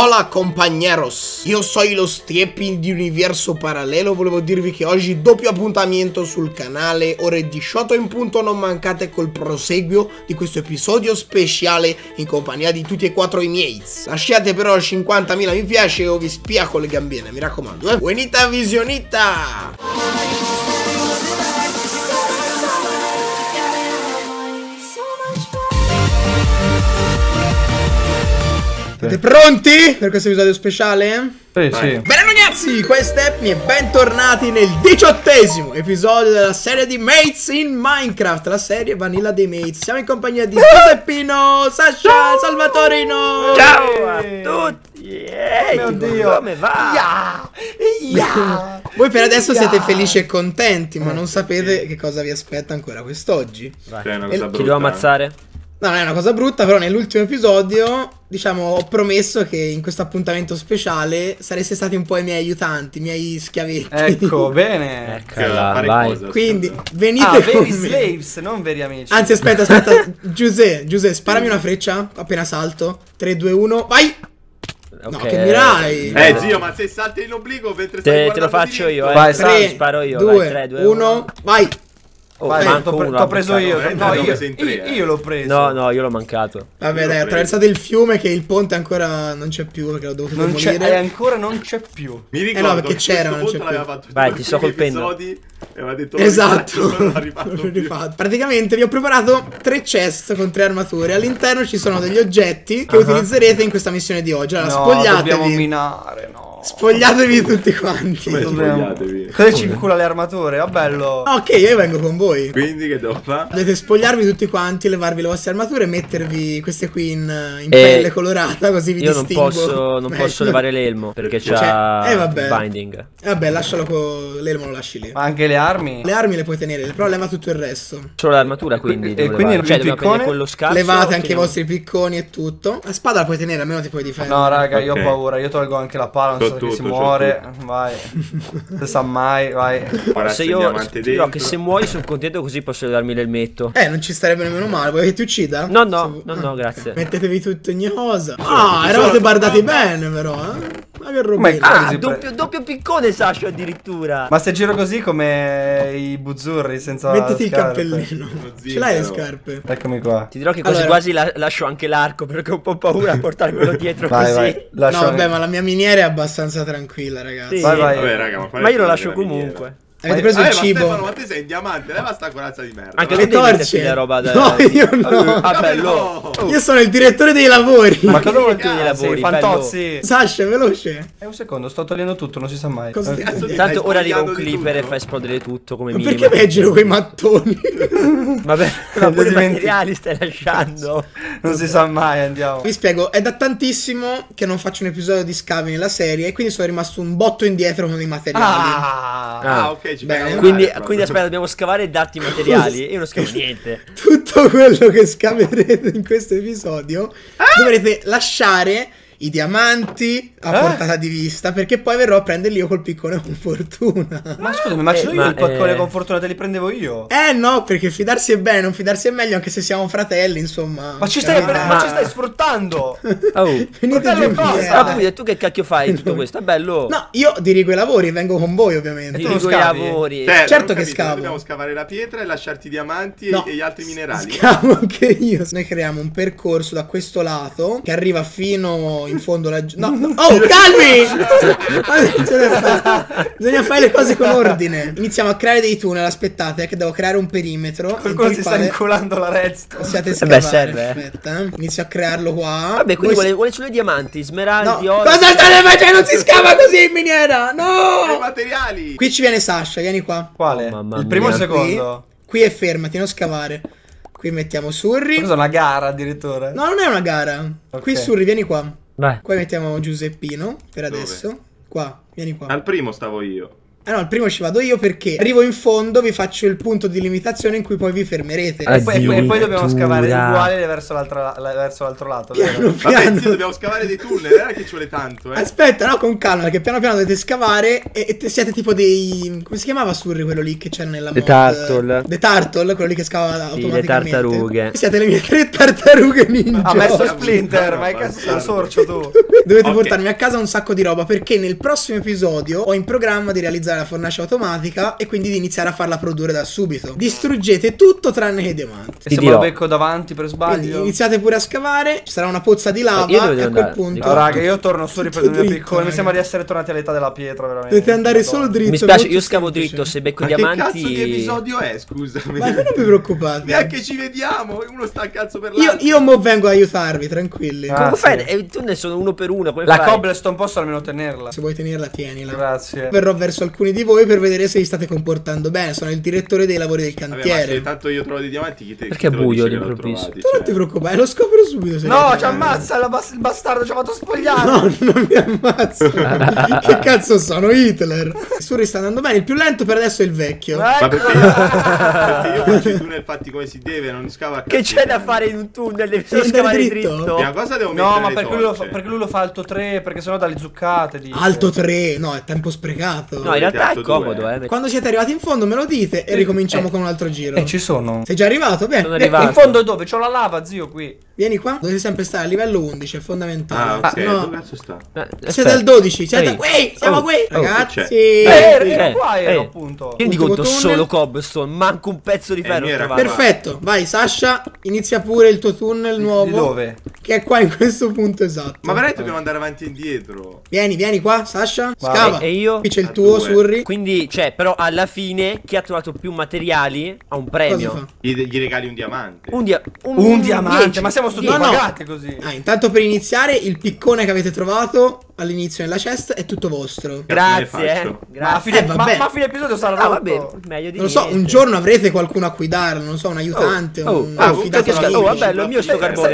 Hola compañeros, io sono lo St3pNy di Universo Parallelo. Volevo dirvi che oggi doppio appuntamento sul canale, ore 18 in punto, non mancate col proseguio di questo episodio speciale in compagnia di tutti e quattro i miei. Lasciate però 50.000 mi piace o vi spia con le gambine, mi raccomando, eh. Buenita visionita! Siete pronti per questo episodio speciale? Sì, sì. Bene ragazzi, qua è St3pNy e bentornati nel 18° episodio della serie di Mates in Minecraft, la serie vanilla dei Mates. Siamo in compagnia di Giuseppino, Sasha Salvatorino. Ciao a tutti. Mio Dio, come va? Voi per adesso siete felici e contenti, ma non sapete che cosa vi aspetta ancora quest'oggi. Chi devo ammazzare? No, non è una cosa brutta, però nell'ultimo episodio, diciamo, ho promesso che in questo appuntamento speciale sareste stati un po' i miei aiutanti, i miei schiavetti. Ecco, bene. Eccola, quindi venite con veri me. Slaves, non veri amici. Anzi, aspetta, aspetta. Giuseppe, sparami una freccia appena salto. 3, 2, 1, vai! Okay. No, che mirai! Zio, ma se salti in obbligo mentre stai guardando, te lo faccio io, vai, 3, sparo io. 2, 3, 2, 1, vai! Oh, t'ho preso io, no, io l'ho preso. No, no, io l'ho mancato. Vabbè, dai, attraversate il fiume che il ponte ancora non c'è più, perché l'ho dovuto demolire. Ancora non c'è più. Mi ricordo perché c'era, non c'è più. Vai, ti sto colpendo. Esatto. Praticamente vi ho preparato 3 chest con 3 armature. All'interno ci sono degli oggetti che utilizzerete in questa missione di oggi. Allora, spogliatevi. Dobbiamo minare, no. Spogliatevi tutti quanti. Cosa ci incula le armature? Va bello. Ok, io vengo con voi. Quindi che devo fare? Dovete spogliarvi tutti quanti, levarvi le vostre armature e mettervi queste qui in pelle colorata, così vi distingo. Non posso levare l'elmo perché c'ha il binding. Vabbè, lascialo con l'elmo, lo lasci lì. Ma anche le armi? Le armi le puoi tenere, però leva tutto il resto. Solo l'armatura, quindi. E quindi non c'è con lo scalzo. Levate anche i vostri picconi e tutto. La spada la puoi tenere, almeno ti puoi difendere. No, raga, io ho paura, io tolgo anche la pala. Tutto, si muore, vai. Non sa mai, vai. Se io dirò che se muori sono contento, così posso darmi l'elmetto. Non ci starebbe nemmeno male. Vuoi che ti uccida? No, no, no, no, grazie. Mettetevi tutto, ogni cosa. Eravate bardati bene, però, eh. Ma che roba. Doppio piccone, Sasha, addirittura. Ma se giro così come i buzzurri senza. Mettiti il cappellino. Ce l'hai le scarpe? Eccomi qua. Ti dirò che quasi quasi lascio anche l'arco, perché ho un po' paura a portarmelo dietro così. No, vabbè, ma la mia miniera è abbastanza tranquilla, ragazzi. Sì. Vai, vai. Vabbè, raga, ma io lo lascio comunque. Avete preso il cibo. Stefano, ma te sei il diamante, leva sta corazza di merda. Anche le torce, la roba da. No, io no. Bello. Io sono il direttore dei lavori. Ma cosa vuol dire dei lavori? Fantozzi. Sasha, veloce. Un secondo, sto togliendo tutto, non si sa mai. Intanto ora arriva un clipper e fa esplodere tutto come minimo. Perché veggino quei mattoni? Vabbè, ma pure i materiali stai lasciando. Non si sa mai, andiamo. Vi spiego, è da tantissimo che non faccio un episodio di scavi nella serie e quindi sono rimasto un botto indietro con i materiali. Ok. Quindi aspetta, dobbiamo scavare e darti i materiali. Io non scavo niente. Tutto quello che scaverete in questo episodio dovrete lasciare i diamanti a portata di vista, perché poi verrò a prenderli io col piccone con fortuna. Ma scusami, ma ce l'ho io il piccone con fortuna, te li prendevo io? No, perché fidarsi è bene, non fidarsi è meglio, anche se siamo fratelli, insomma. Ma ci stai, ma ci stai sfruttando. Venite cosa? Ma tu che cacchio fai tutto questo? È bello. No, io dirigo i lavori e vengo con voi, ovviamente. Dirigo i lavori. Certo che scavo. Dobbiamo scavare la pietra e lasciarti i diamanti e gli altri minerali. Scavo anche io. Noi creiamo un percorso da questo lato che arriva fino in fondo laggiù. No, no. Oh, calmi! Bisogna fare le cose con ordine. Iniziamo a creare dei tunnel. Aspettate, che devo creare un perimetro. Qualcuno si sta inculando la redstone. Possiate scavare. Serve. Aspetta, inizio a crearlo qua. Vabbè, quindi vuole solo i diamanti, smeraldi, oro. Cosa state facendo? Non si scava così in miniera. No! I materiali. Qui ci viene Sasha, vieni qua. Quale? Il primo e il secondo. Qui è fermati, non scavare. Qui mettiamo Surri. Cosa, una gara addirittura? No, non è una gara. Qui Surri, vieni qua. Qua mettiamo Giuseppino per adesso. Qua, vieni qua. Al primo stavo io. Ah no, il primo ci vado io perché arrivo in fondo, vi faccio il punto di limitazione in cui poi vi fermerete. E poi dobbiamo scavare uguale verso l'altro lato. Piano, piano. Sì, dobbiamo scavare dei tunnel, non è che ci vuole tanto, eh. Aspetta, no, con calma, perché piano piano dovete scavare e siete tipo dei... Come si chiamava Surri quello lì che c'è nella mod? The Turtle. The Turtle, quello lì che scava automaticamente. Le tartarughe. Siete le mie tre tartarughe ninja. Ha messo Splinter, ma che cazzo sei un sorcio tu? Dovete portarmi a casa un sacco di roba perché nel prossimo episodio ho in programma di realizzare la fornace automatica e quindi di iniziare a farla produrre da subito. Distruggete tutto tranne che i diamanti. E se me lo becco davanti per sbaglio. Quindi iniziate pure a scavare, ci sarà una pozza di lava e a quel punto... Oh, raga, io torno solo per il mio piccolo, mi sembra di essere tornati all'età della pietra veramente. Dovete andare solo dritto. Mi spiace, io scavo dritto, se becco i diamanti... Ma che cazzo di episodio è, scusami? Ma non vi preoccupate. Neanche ci vediamo, uno sta a cazzo per l'altro. Io mo vengo a aiutarvi, tranquilli. Come fai? Tu ne sono uno per uno. La cobblestone posso almeno tenerla. Se vuoi tenerla, tienila. Grazie. Verrò verso alcuni di voi per vedere se vi state comportando bene. Sono il direttore dei lavori del cantiere. Vabbè, se tanto io trovo dei diamanti chi te, perché chi è buio all'improvviso? Tu non ti preoccupare, lo scopro subito. Se no, ci ammazza il bastardo, ci ha fatto spogliare. No, non mi ammazzo. Che cazzo sono Hitler? Suri sta andando bene, il più lento per adesso è il vecchio. Ma perché? Perché io faccio i tunnel fatti come si deve, non scava. Che c'è da fare in un tunnel? Devi solo scavare dritto. Prima cosa devo mettere le torce. No, ma perché lui lo fa alto 3, perché sennò dà le zuccate. Alto 3? No, è tempo sprecato. No, in realtà è comodo, eh. Quando siete arrivati in fondo me lo dite e ricominciamo con un altro giro. Ci sono. Sei già arrivato? Bene. Sono arrivato. In fondo dove? C'ho la lava, zio, qui. Vieni qua. Dovete sempre stare a livello 11, è fondamentale. Ah, ok. No. Dove cazzo sta? Siete al 12. Siete qui. Siamo qui. Ragazzi. Qua ero, appunto. Io dico solo cobblestone, manco un pezzo di ferro. Perfetto. Vai, Sasha, inizia pure il tuo tunnel nuovo. Di dove? Che è qua in questo punto esatto. Ma veramente dobbiamo andare avanti e indietro. Vieni qua, Sasha. Scava. E io? Qui c'è il tuo, Surri. Quindi, cioè, però alla fine chi ha trovato più materiali ha un premio. Gli regali un diamante. Un diamante? 10. Ma siamo stupagati così. Ah, intanto per iniziare, il piccone che avete trovato all'inizio nella chest è tutto vostro. Grazie. Grazie. Ma a fine episodio sarà rotto. Meglio di niente. Non lo so, un giorno avrete qualcuno a guidarlo, non so, un aiutante, un affidato. Oh, vabbè, lo mio sto carbone.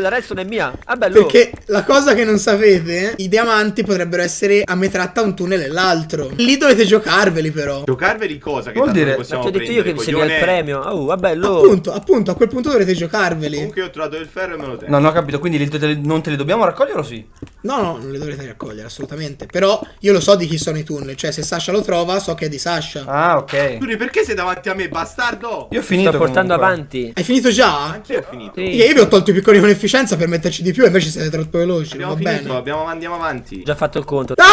La redstone è mia. Perché la cosa che non sapete, i diamanti potrebbero essere a metà tra un tunnel e l'altro. Lì dovete giocarveli però. Giocarveli cosa? Che vuol dire? Ti ho detto io che mi serviva il premio. Oh, vabbè, lo... Appunto, a quel punto dovrete giocarveli. Comunque io ho trovato il ferro e me lo tengo. No, non ho capito, quindi non te li dobbiamo raccogliere o sì? No, non li dovrete raccogliere assolutamente. Però io lo so di chi sono i tunnel. Cioè se Sasha lo trova so che è di Sasha. Ah, ok. Turri, perché sei davanti a me, bastardo? Io ho finito. Sto portando avanti. Hai finito già? Anch'io ho finito. Sì. Io vi ho tolto i piccoli con efficienza per metterci di più e invece siete troppo veloci. Andiamo avanti. Già fatto il conto. No,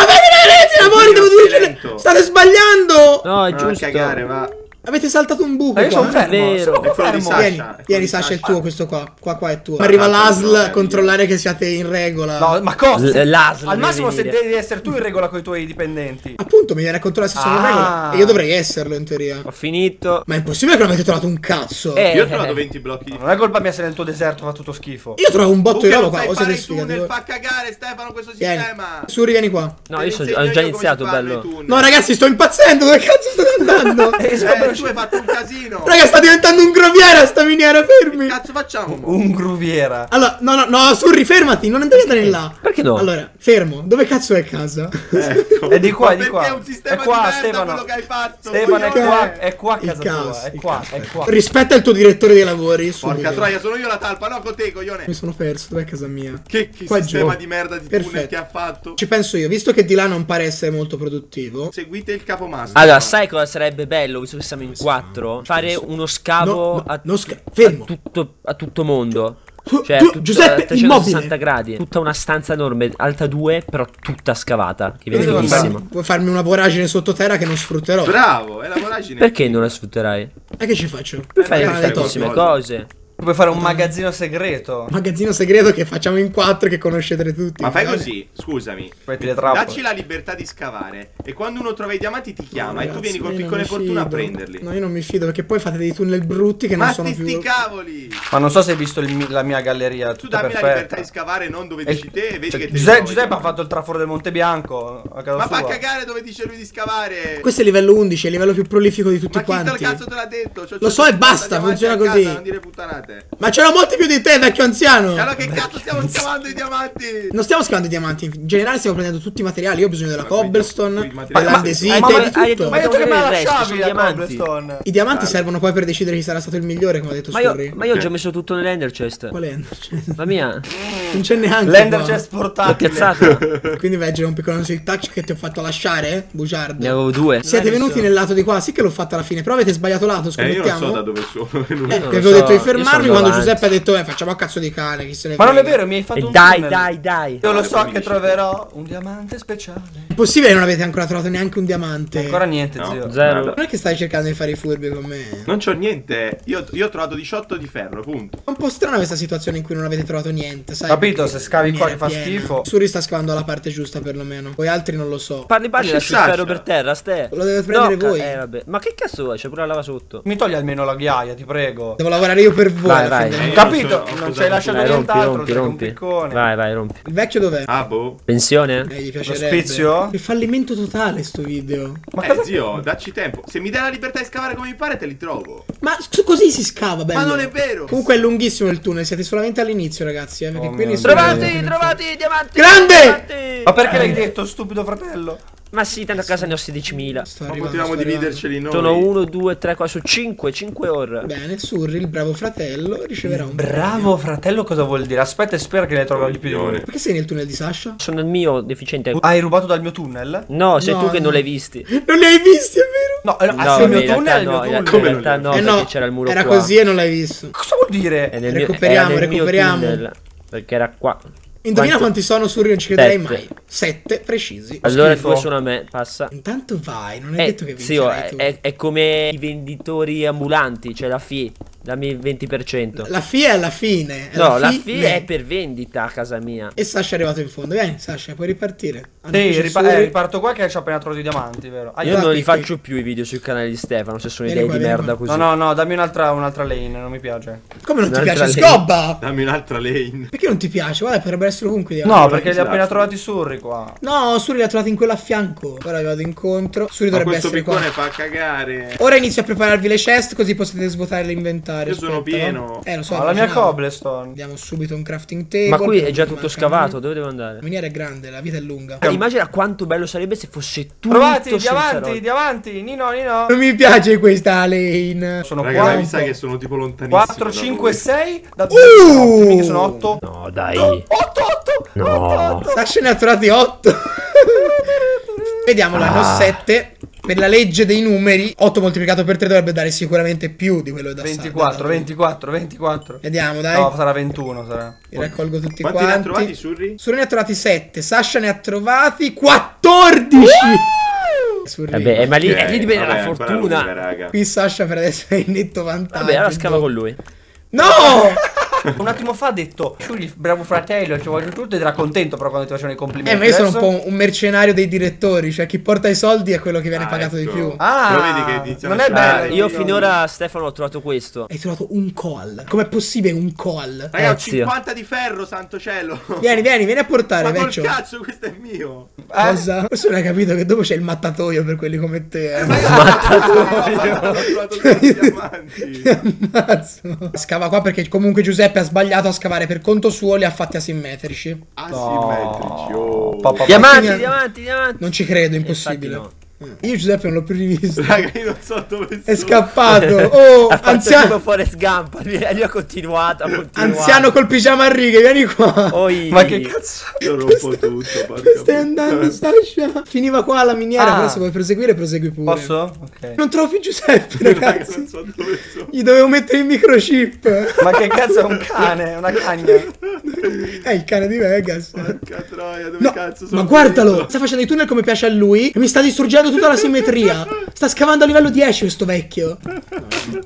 amore, devo dirci. State sbagliando. No, è giusto. Cagare, va. Avete saltato un buco. Io sono fermo. Vieni Sasha, è tuo questo qua. Qua è tuo. Arriva l'ASL a controllare che siate in regola. No, ma cosa? L'ASL. Al massimo se devi essere tu in regola con i tuoi dipendenti. Appunto, mi viene a controllare se sono in regola. E io dovrei esserlo in teoria. Ho finito. Ma è impossibile che non avete trovato un cazzo. Io ho trovato 20 blocchi di... Non è colpa mia se nel tuo deserto fa tutto schifo. Io trovo un botto di roba qua. O se ne sfigano. Fa cagare Stefano questo sistema. Su, rivieni qua. No, io ho già iniziato, bello. No, ragazzi, sto impazzendo. Dove cazzo sto andando? Tu hai fatto un casino. Raga, sta diventando un groviera sta miniera, fermi. Che cazzo facciamo? Un groviera. Allora, no, Surri, fermati, non andare là. Perché no? Allora, fermo. Dove cazzo è casa? Ecco. È di qua, ma di qua. È un sistema è qua, Stefano. Quello che hai fatto. Stefano, è qua casa tua. È qua. Rispetta il tuo direttore dei lavori. Porca troia, sono io la talpa, no con te, coglione. Mi sono perso, dov'è casa mia? Che qua sistema di merda di tunnel che ha fatto. Ci penso io, visto che di là non pare essere molto produttivo. Seguite il capomastro. Allora, sai cosa sarebbe bello, visto che siamo in 4, fare uno scavo a tutto mondo. Cioè, Giuseppe, a 360 gradi. Tutta una stanza enorme, alta 2, però tutta scavata. Che viene benissimo. Puoi farmi una voragine sottoterra che non sfrutterò. Bravo, è la voragine. Perché non la sfrutterai? E che ci faccio? Puoi fare tantissime cose. Puoi fare un magazzino segreto. Magazzino segreto che facciamo in 4 che conoscete tutti. Ma fai così, scusami. Dacci la libertà di scavare. E quando uno trova i diamanti ti chiama. E tu vieni col piccone fortuna a prenderli. No, io non mi fido perché poi fate dei tunnel brutti che non sono più. Ma sti cavoli. Ma non so se hai visto la mia galleria. Tu dammi la libertà di scavare, non dove dici te. Giuseppe ha fatto il traforo del Monte Bianco. Ma fa cagare dove dice lui di scavare. Questo è livello 11, è il livello più prolifico di tutti quanti. Ma chi te l'ha detto? Lo so e basta, funziona così. Non dire puttanate. diamante. Ma c'erano molti più di te, vecchio anziano. E allora che cazzo stiamo scavando i diamanti? Non stiamo scavando i diamanti, in generale stiamo prendendo tutti i materiali. Io ho bisogno della cobblestone, dell'andesite, di tutto. Ma io te la lasciavi la cobblestone. I diamanti servono poi per decidere chi sarà stato il migliore, come ha detto Scorri. Ma io ho già messo tutto nell'ender chest. Qual è l'ender chest? La mia. Non c'è neanche l'ender chest portatile. Quindi vai a girare un piccolo annuncio il touch che ti ho fatto lasciare, bugiardo. Ne avevo due. Siete venuti nel lato di qua, sì che l'ho fatto alla fine, però avete sbagliato lato, scommettiamo. Io non so da dove sono. Ti avevo detto di fermarmi quando Giuseppe ha detto facciamo a cazzo di cane, chi se ne frega. Ma non è vero, mi hai fatto un tunnel. Dai. Io lo so che troverò un diamante speciale. Impossibile, non avete ancora trovato neanche un diamante. Ancora niente, no, zio. Zero. Non è che stai cercando di fare i furbi con me. Non c'ho niente. Io ho trovato 18 di ferro, punto. È un po' strana questa situazione in cui non avete trovato niente, sai? Capito, se scavi qua che fa schifo. Suri sta scavando alla parte giusta perlomeno. Voi altri non lo so. Parli lasci il ferro per terra, Ste. Lo deve prendere voi. Vabbè. Ma che cazzo è? C'è pure la lava sotto. Mi togli almeno la ghiaia, ti prego. Devo lavorare io per voi. Vai. Capito? Non ci hai lasciato nient'altro, sei un piccone. Vai, rompi. Il vecchio dov'è? Ah, boh. Pensione? Gli piacerebbe. Che fallimento totale sto video. Ma zio, dacci tempo. Se mi dai la libertà di scavare come mi pare te li trovo. Ma così si scava, bello. Ma non è vero. Comunque è lunghissimo il tunnel, siete solamente all'inizio ragazzi, perché quindi trovati i diamanti. Grande! Diamanti. Ma perché l'hai detto, stupido fratello? Ma sì, tanto a casa ne ho 16.000. Ma continuiamo a dividerceli noi. Sono 1, 2, 3, 4, 5, 5 ore. Bene, Surri, il bravo fratello, riceverà un bravo fratello, cosa vuol dire? Aspetta e spera che ne trovi di più. Perché sei nel tunnel di Sasha? Sono il mio deficiente. Hai rubato dal mio tunnel? No, sei tu che non l'hai visti. Non li hai visti, è vero? No, il mio tunnel è il mio tunnel. Come in realtà no, c'era il muro qua. Era così e non l'hai visto. Cosa vuol dire? Recuperiamo. Perché era qua. Indovina quanti sono, Surri, non ci crederei mai. 7 precisi. Allora tu sono a me, passa. Intanto vai, non è detto che vincerai tu. È come i venditori ambulanti, cioè la FIE. Dammi il 20%. La FIE è alla fine. No, la FIE è per vendita a casa mia. E Sasha è arrivato in fondo. Vieni Sasha, puoi ripartire. Sì, riparto qua che ci ho appena trovato i diamanti, vero? Io non li faccio più i video sul canale di Stefano, se sono idee di merda così. No, dammi un'altra lane, non mi piace. Come non ti piace? Scobba! Dammi un'altra lane. Perché non ti piace? Guarda, potrebbero essere comunque diamanti. No, perché li ho appena trovati Surri qua. No, Surri li ha trovati in quella a fianco. Ora vi vado incontro. Surri dovrebbe essere qua. Questo piccone fa cagare. Ora inizio a prepararvi le chest così potete svuotare l'inventario. Io sono pieno. Lo so. La mia cobblestone. Andiamo subito un crafting table. Ma qui è già tutto scavato. Dove devo andare? La miniera è grande, la vita è lunga. Immagina quanto bello sarebbe se fosse tutto. Provate, diamanti. Nino. Non mi piace questa lane. Sono qua. Mi sa che sono tipo lontanissimo. 4, 5, 6. Da 2. Sono 8. No, dai. 8. Sasha ne ha trovati 8. Vediamo, ne ho 7. Per la legge dei numeri, 8 moltiplicato per 3 dovrebbe dare sicuramente più di quello da 24. Vediamo, dai. No, sarà 21, sarà. Li raccolgo tutti quanti. Quanti ne ha trovati, Surri? Surri ne ha trovati 7, Sasha ne ha trovati 14! Vabbè, ma lì dipende dalla fortuna. Qui Sasha per adesso è in netto vantaggio. Vabbè, allora scava con lui. No! Un attimo fa ha detto bravo fratello, ci voglio tutto, ed era contento però quando ti facevano i complimenti. Ma io sono un po' un mercenario dei direttori, cioè chi porta i soldi è quello che viene pagato di più. Però vedi che non è bello. Io finora, Stefano, ho trovato questo. Hai trovato un coal. Com'è possibile un coal? Ragazzi, 50 di ferro, santo cielo. Vieni a portare, vecchio. Ma col cazzo, questo è mio. Cosa? Forse non hai capito che dopo c'è il mattatoio per quelli come te. Il mattatoio. Ho trovato tutti i diamanti. Ammazzo. Scava qua perché comunque Giuseppe ha sbagliato a scavare per conto suo, li ha fatti asimmetrici. Diamanti. Non ci credo, impossibile. Io Giuseppe non l'ho più rivisto. Raga, io non so dove sono. È scappato. Oh, anziano Forrest Gump. Gli ho continuato. Anziano col pigiama a righe, vieni qua. Ma che cazzo? Io rompo tutto. Stai andando, Sasha? Finiva qua la miniera, però se vuoi proseguire, prosegui pure. Posso? Ok. Non trovo più Giuseppe, ragazzi. Non so dove sono. Gli dovevo mettere il microchip. Ma che cazzo è un cane? Una cagna. È il cane di Vegas. Porca troia, dove cazzo sono? Ma guardalo! Sta facendo i tunnel come piace a lui e mi sta distruggendo tutta la simmetria. Sta scavando a livello 10 questo vecchio.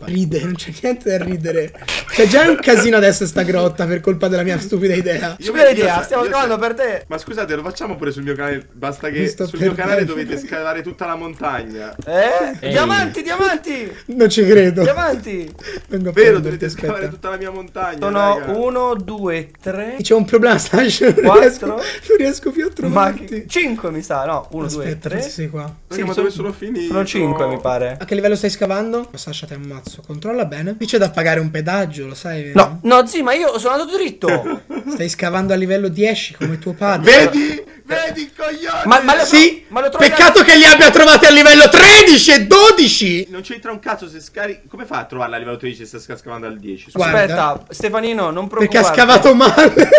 Ride, non c'è niente da ridere. C'è già un casino adesso sta grotta per colpa della mia stupida idea. Stupida idea, stiamo scavando per te. Ma scusate, lo facciamo pure sul mio canale. Basta che sul mio canale dovete scavare tutta la montagna. Diamanti. Non ci credo. Diamanti. Vero, dovete scavare tutta la mia montagna. Sono 1, 2, 3. C'è un problema, Sasha. 4. Non riesco più a trovarti. 5 mi sa, no. 1, 2, 3. Sì, ma dove sono finito? Sono 5 mi pare. A che livello stai scavando? Sasha, te ammazzo. Controlla bene. Qui c'è da pagare un pedaggio, lo sai, vero? No, no, zii, ma io sono andato dritto. Stai scavando a livello 10 come tuo padre. Vedi? Vedi, coglione! Sì, peccato che li abbia trovati a livello 13 e 12! Non c'entra un cazzo se scarichi... Come fa a trovarla a livello 13 se sta scavando al 10? Guarda. Aspetta, Stefanino, non preoccuparti. Perché ha scavato male!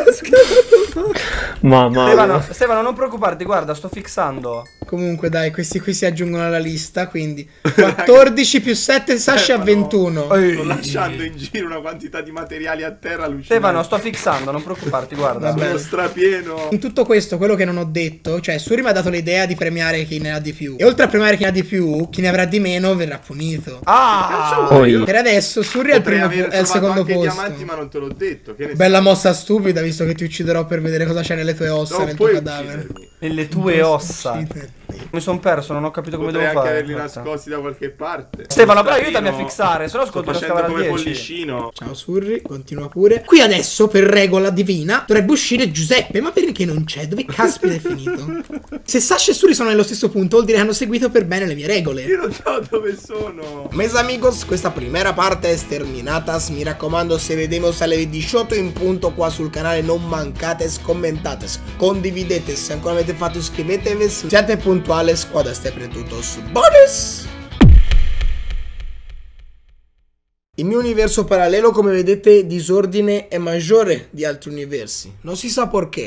Mamma mia. Stefano, non preoccuparti, guarda, sto fissando. Comunque, dai, questi qui si aggiungono alla lista, quindi... 14 più 7, Sasha, a 21. Sto lasciando in giro una quantità di materiali a terra allucinante. Stefano, sto fissando, non preoccuparti, guarda. Sono strapieno. In tutto questo, quello che non ho detto, cioè Suri mi ha dato l'idea di premiare chi ne ha di più, e oltre a premiare chi ne ha di più, chi ne avrà di meno verrà punito. Per adesso Suri è al secondo posto. Diamanti, ma non te l'ho detto. Che bella mossa stupida, visto che ti ucciderò per vedere cosa c'è nelle tue ossa, nel tuo cadavere. Nelle tue ossa. Mi sono perso, non ho capito come devo fare. Potrei anche averli nascosti da qualche parte. Stefano, però aiutami a fissare, se no ascolto lo scavare al 10. Ciao Suri, continua pure. Qui adesso, per regola divina, dovrebbe uscire Giuseppe, ma perché non c'è? Dove caspita è finito? Se Sasha e Suri sono nello stesso punto, vuol dire che hanno seguito per bene le mie regole. Io non so dove sono. Mes amigos, questa primera parte è terminatas. Mi raccomando, se vedemos alle 18 in punto qua sul canale, non mancate, commentate, condividete, se ancora avete fatto iscrivetevi, siate puntuali, squadra sempre tutto su bonus. Il mio universo parallelo, come vedete, disordine è maggiore di altri universi, non si sa perché.